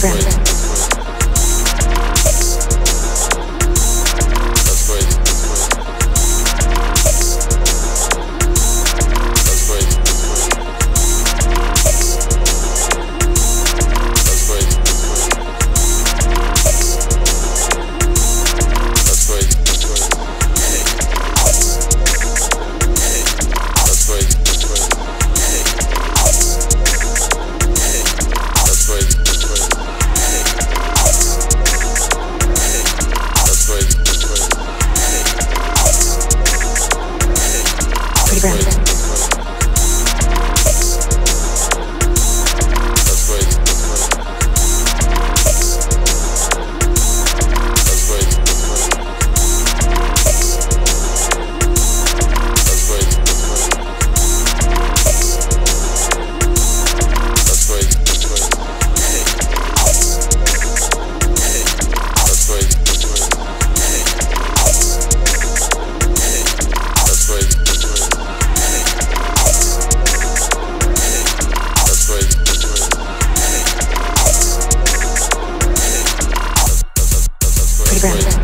breath. Breath. Breath.